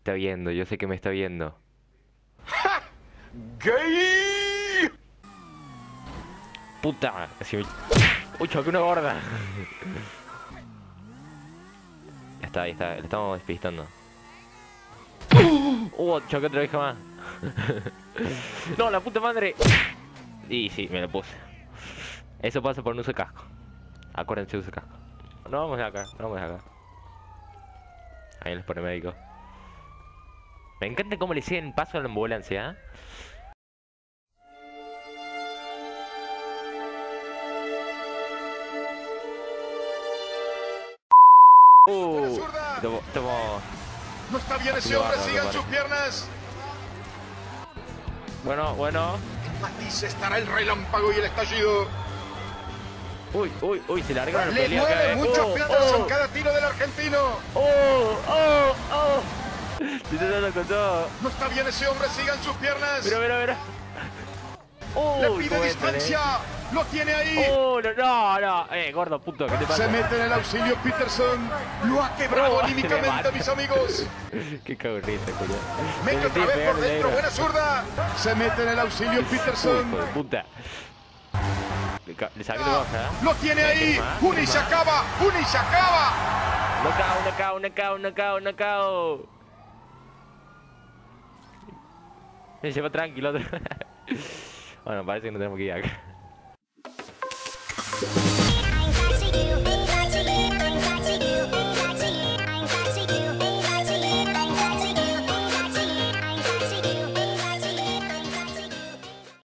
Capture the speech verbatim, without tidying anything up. está viendo, yo sé que me está viendo. ¡Ja! ¡Gay! ¡Puta! ¡Uy, choqué una gorda! Ya está, ahí está, le estamos despistando. ¡Uh! Choqué otra vez jamás. ¡No, la puta madre! Y sí, me la puse. Eso pasa por no usar casco. Acuérdense de usar casco. No vamos de acá, no vamos de acá. Ahí los paramédicos. Me encanta cómo le siguen paso a la ambulancia, ¿eh? Uh, tomo, tomo. No está bien ese hombre, sigan sus piernas. Bueno, bueno. En matiz estará el relámpago y el estallido. Uy, uy, uy, se largaron los peleas. Le mueve muchas piedras en cada tiro del argentino. Oh, oh, oh. No está bien ese hombre, sigan sus piernas. Mira, mira, mira. Oh, le pide distancia, eh. Lo tiene ahí. Oh, no, no, no. Eh, gordo, puto, ¿qué te pasa? Se mete en el auxilio Peterson. Lo ha quebrado oh, anímicamente, mis amigos. Qué cabrita, coño. Mete otra vez por dentro, buena zurda. Se mete en el auxilio Peterson. Uy, puta. Le saqué la hoja. Lo tiene ahí. Uni se acaba, Uni se acaba. No cao, no cao, no cao, no cao, no cao. Me lleva tranquilo. Bueno, parece que no tenemos que ir acá.